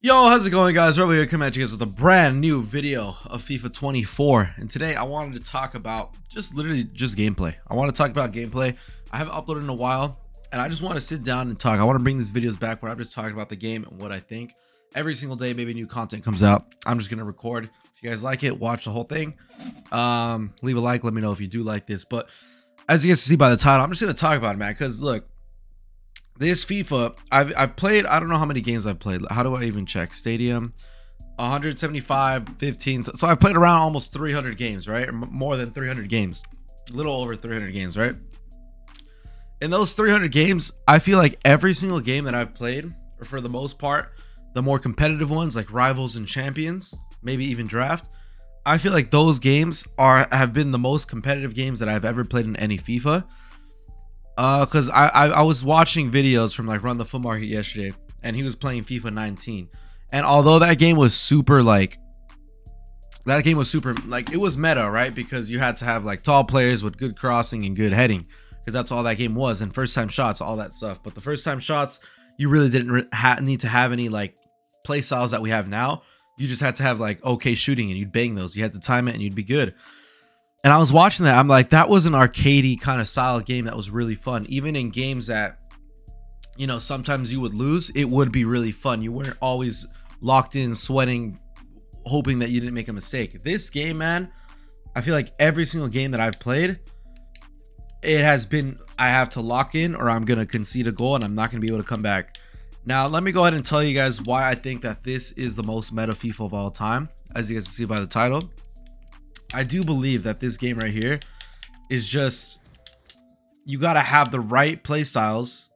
Yo, how's it going, guys? Revoh here coming at you guys with a brand new video of FIFA 24. And today I wanted to talk about just gameplay. I want to talk about gameplay. I haven't uploaded in a while, and I just want to sit down and talk. I want to bring these videos back where I'm just talking about the game and what I think. Every single day, maybe new content comes out. I'm just going to record. If you guys like it, watch the whole thing. Leave a like. Let me know if you do like this. But as you guys see by the title, I'm just going to talk about it, man, because look, this FIFA, I've played, I don't know how many games I've played. How do I even check? Stadium, 175, 15. So I've played around almost 300 games, right? More than 300 games. A little over 300 games, right? In those 300 games, I feel like every single game that I've played, or for the most part, the more competitive ones like Rivals and Champions, maybe even Draft, I feel like those games have been the most competitive games that I've ever played in any FIFA. Because I was watching videos from like Run the Foot Market yesterday, and he was playing FIFA 19, and although that game was super like it was meta, right? Because you had to have like tall players with good crossing and good heading, because that's all that game was, and first time shots, all that stuff. But the first time shots, you really didn't need to have any like play styles that we have now. You just had to have like okay shooting, and you'd bang those. You had to time it, and you'd be good. And I was watching that. I'm like, that was an arcadey kind of style game that was really fun. Even in games that, you know, sometimes you would lose, it would be really fun. You weren't always locked in, sweating, hoping that you didn't make a mistake. This game, man, I feel like every single game that I've played, it has been, I have to lock in or I'm going to concede a goal and I'm not going to be able to come back. Now, let me go ahead and tell you guys why I think that this is the most meta FIFA of all time, as you guys can see by the title. I do believe that this game right here is just, you got to have the right play styles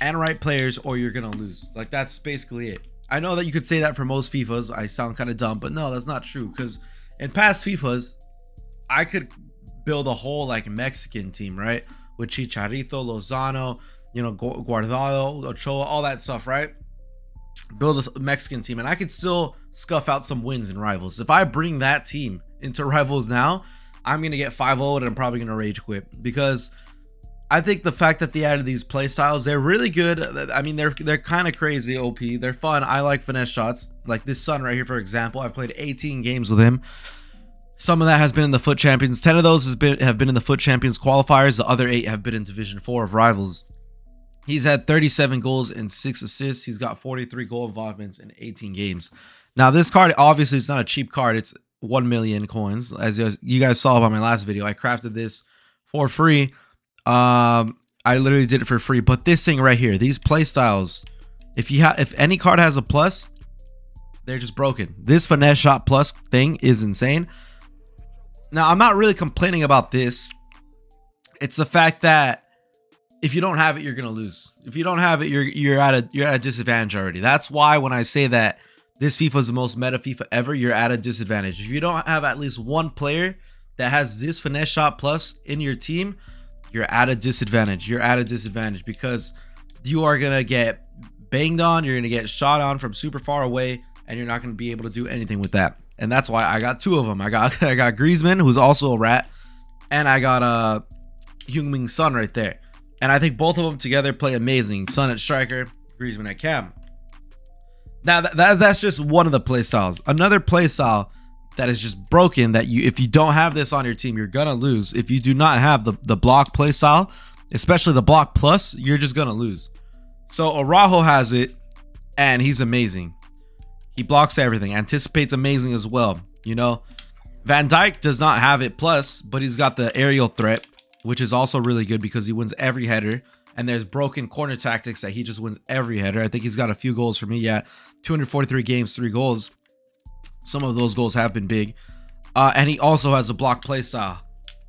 and right players or you're going to lose. Like, that's basically it. I know that you could say that for most FIFAs. I sound kind of dumb, but no, that's not true. Because in past FIFAs, I could build a whole like Mexican team, right? With Chicharito, Lozano, you know, Guardado, Ochoa, all that stuff, right? Build a Mexican team, and I could still scuff out some wins in Rivals. If I bring that team into Rivals now, I'm gonna get 5-0'd and I'm probably gonna rage quit, because I think the fact that they added these play styles, they're really good. I mean, they're kind of crazy OP. They're fun. I like finesse shots. Like this Son right here, for example. I've played 18 games with him. Some of that has been in the Foot Champions. 10 of those have been in the Foot Champions qualifiers. The other 8 have been in Division 4 of Rivals. He's had 37 goals and 6 assists. He's got 43 goal involvements in 18 games. Now, this card, obviously, it's not a cheap card. It's 1 million coins. As you guys saw by my last video, I crafted this for free. I literally did it for free. But this thing right here, these play styles, if any card has a plus, they're just broken. This finesse shot plus thing is insane. Now, I'm not really complaining about this. It's the fact that if you don't have it, you're gonna lose. If you don't have it, you're at a disadvantage already. That's why when I say that this FIFA is the most meta FIFA ever, you're at a disadvantage. If you don't have at least one player that has this finesse shot plus in your team, you're at a disadvantage. You're at a disadvantage because you are gonna get banged on, you're gonna get shot on from super far away, and you're not gonna be able to do anything with that. And that's why I got two of them. I got Griezmann, who's also a rat, and I got Heung-Min Son right there. And I think both of them together play amazing. Son at striker, Griezmann at cam. Now, that's just one of the play styles. Another play style that is just broken, that you, if you don't have this on your team, you're going to lose. If you do not have the block play style, especially the block plus, you're just going to lose. So Araujo has it, and he's amazing. He blocks everything. Anticipates amazing as well, you know. Van Dijk does not have it plus, but he's got the aerial threat, which is also really good because he wins every header. And there's broken corner tactics that he just wins every header. I think he's got a few goals for me. Yeah, 243 games, 3 goals. Some of those goals have been big. And he also has a block play style.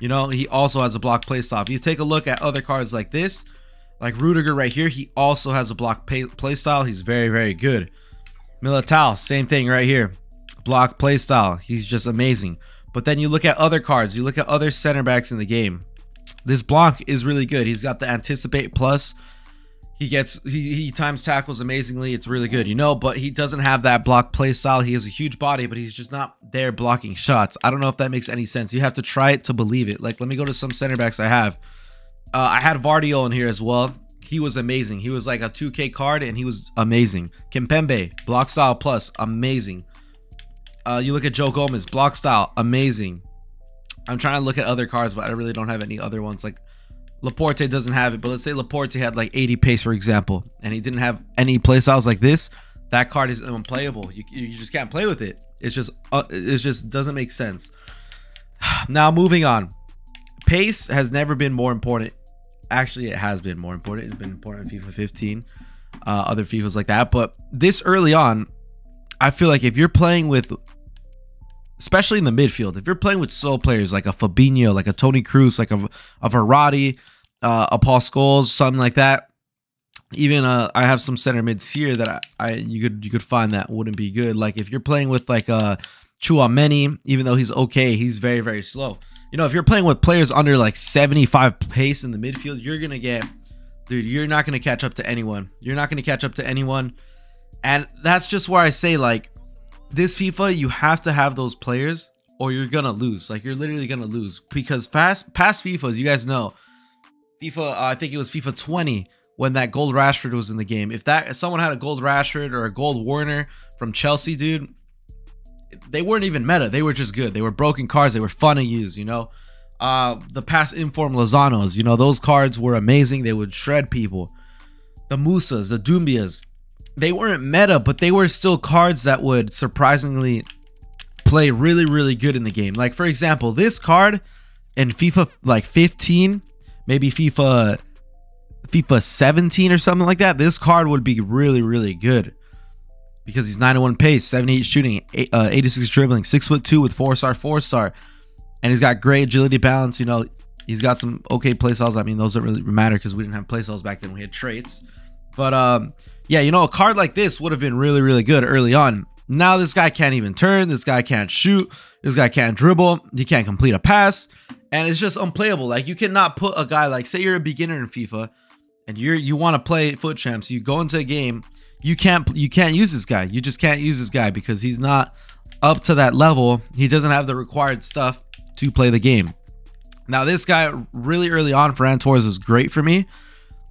You know, he also has a block play style. If you take a look at other cards like this, like Rudiger right here, he also has a block play style. He's very, very good. Militao, same thing right here. Block play style. He's just amazing. But then you look at other cards. You look at other center backs in the game. This block is really good. He's got the anticipate plus. He times tackles amazingly. It's really good, you know, but he doesn't have that block play style. He has a huge body, but he's just not there blocking shots. I don't know if that makes any sense. You have to try it to believe it. Like, let me go to some center backs I have. I had Vardiol in here as well. He was amazing. He was like a 2K card, and he was amazing. Kimpembe, block style plus, amazing. You look at Joe Gomez, block style, amazing. I'm trying to look at other cards, but I really don't have any other ones. Like Laporte doesn't have it, but let's say Laporte had like 80 pace, for example, and he didn't have any play styles like this. That card is unplayable. You just can't play with it. It just doesn't make sense. Now moving on. Pace has never been more important. Actually, it has been more important. It's been important in FIFA 15, other FIFAs like that. But this early on, I feel like if you're playing with, especially in the midfield, if you're playing with slow players like a Fabinho, like a Toni Kroos, like a Verratti, a Paul Scholes, something like that. Even I have some center mids here that you could find that wouldn't be good. Like if you're playing with like a Chouameni, even though he's okay, he's very, very slow. You know, if you're playing with players under like 75 pace in the midfield, you're gonna get, dude, you're not gonna catch up to anyone. You're not gonna catch up to anyone. And that's just where I say, like, this FIFA, you have to have those players or you're gonna lose. Like, you're literally gonna lose, because past FIFAs, you guys know, FIFA, I think it was FIFA 20. When that gold Rashford was in the game, if someone had a gold Rashford or a gold Warner from Chelsea, dude, they weren't even meta. They were just good. They were broken cards. They were fun to use, you know. The past inform Lozanos, you know, those cards were amazing. They would shred people. The Musas, the Dumbias, they weren't meta, but they were still cards that would surprisingly play really, really good in the game. Like, for example, this card in FIFA like 15, maybe FIFA 17 or something like that, this card would be really, really good because he's 91 pace, 78 shooting, 86 dribbling, 6'2" with 4-star, 4-star, and he's got great agility, balance. You know, he's got some okay play styles. I mean, those don't really matter because we didn't have play styles back then. We had traits, but yeah, you know, a card like this would have been really, really good early on. Now this guy can't even turn. This guy can't shoot. This guy can't dribble. He can't complete a pass, and it's just unplayable. Like, you cannot put a guy like, say you're a beginner in FIFA. And you want to play Foot Champs, you go into a game, you can't use this guy. You just can't use this guy because he's not up to that level. He doesn't have the required stuff to play the game. Now this guy really early on, Ferran Torres, was great for me,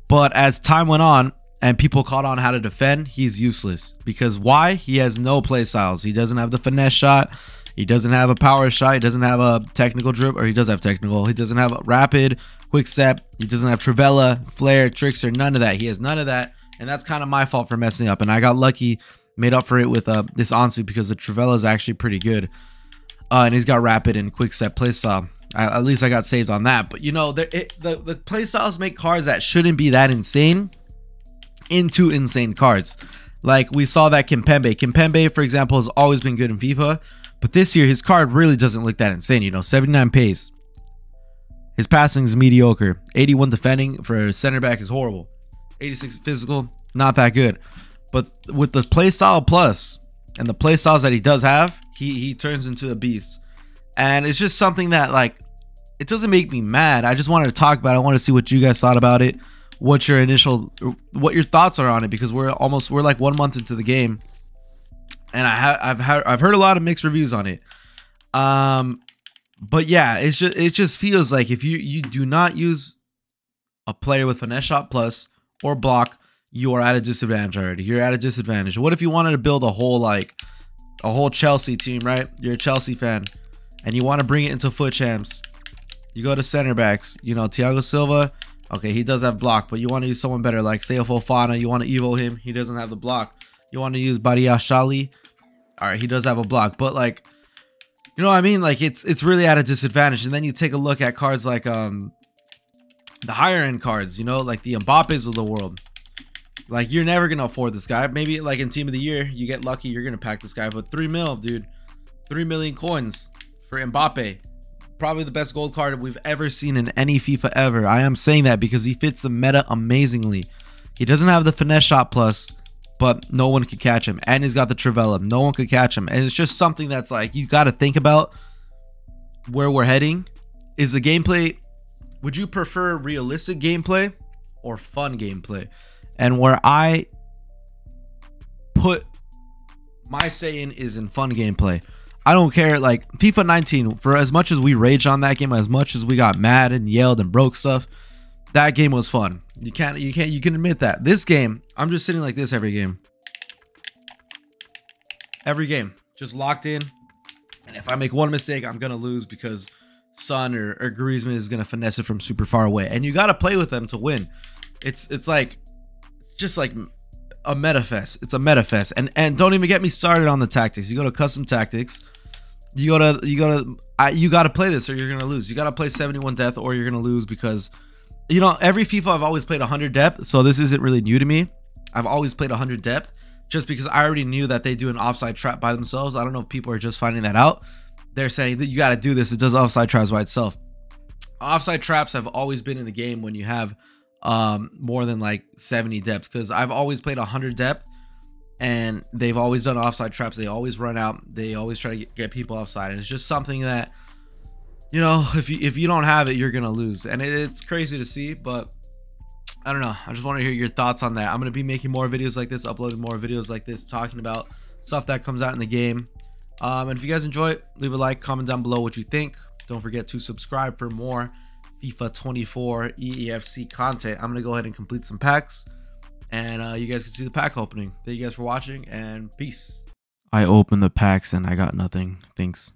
but as time went on and people caught on how to defend, he's useless. Because why? He has no play styles. He doesn't have the finesse shot. He doesn't have a power shot. He doesn't have a technical dribble, or he does have technical. He doesn't have a rapid, quick step. He doesn't have Travella, Flair, Trickster, none of that. He has none of that, and that's kind of my fault for messing up. And I got lucky, made up for it with this Ansu, because the Travella is actually pretty good, and he's got rapid and quick step playstyle. At least I got saved on that. But you know, the playstyles make cards that shouldn't be that insane into insane cards. Like we saw that Kimpembe. Kimpembe, for example, has always been good in FIFA. But this year, his card really doesn't look that insane. You know, 79 pace. His passing is mediocre. 81 defending for a center back is horrible. 86 physical, not that good. But with the playstyle plus and the playstyles that he does have, he turns into a beast. And it's just something that, like, it doesn't make me mad. I just wanted to talk about it. I want to see what you guys thought about it. What your thoughts are on it, because we're like 1 month into the game. And I've heard a lot of mixed reviews on it, but yeah, it just feels like if you do not use a player with finesse shot plus or block, you are at a disadvantage already. You're at a disadvantage. What if you wanted to build a whole Chelsea team, right? You're a Chelsea fan, and you want to bring it into Foot Champs. You go to center backs. You know, Thiago Silva. Okay, he does have block, but you want to use someone better, like say a Fofana. You want to evo him. He doesn't have the block. You want to use Badiashile. All right, he does have a block, but like, you know what I mean? Like, it's really at a disadvantage. And then you take a look at cards like the higher end cards, you know, like the Mbappes of the world. Like, you're never gonna afford this guy. Maybe like in Team of the Year, you get lucky, you're gonna pack this guy. But 3 mil, dude, 3 million coins for Mbappe, probably the best gold card we've ever seen in any FIFA ever. I am saying that because he fits the meta amazingly. He doesn't have the finesse shot plus, but no one could catch him. And he's got the Travella. No one could catch him. And it's just something that's like, you got to think about where we're heading. Is the gameplay, would you prefer realistic gameplay or fun gameplay? And where I put my say in is in fun gameplay. I don't care. Like FIFA 19, for as much as we rage on that game, as much as we got mad and yelled and broke stuff, That game was fun. You can admit that. This game, I'm just sitting like this every game. Every game, just locked in. And if I make one mistake, I'm gonna lose because Son or Griezmann is gonna finesse it from super far away. And you gotta play with them to win. It's like just like a meta fest. It's a meta fest. And don't even get me started on the tactics. You go to custom tactics. You gotta play this or you're gonna lose. You gotta play 71 death or you're gonna lose because. You know, every FIFA I've always played 100 depth, so this isn't really new to me. I've always played 100 depth just because I already knew that they do an offside trap by themselves. I don't know if people are just finding that out. They're saying that you got to do this. It does offside traps by itself. Offside traps have always been in the game when you have more than like 70 depth because I've always played 100 depth and they've always done offside traps. They always run out. They always try to get people offside, and it's just something that, you know, if you don't have it, you're gonna lose, and it's crazy to see. But I don't know. I just want to hear your thoughts on that. I'm gonna be making more videos like this, uploading more videos like this, talking about stuff that comes out in the game. And if you guys enjoy it, leave a like, comment down below what you think. Don't forget to subscribe for more FIFA 24 EEFC content. I'm gonna go ahead and complete some packs, and you guys can see the pack opening. Thank you guys for watching, and peace. I opened the packs and I got nothing. Thanks.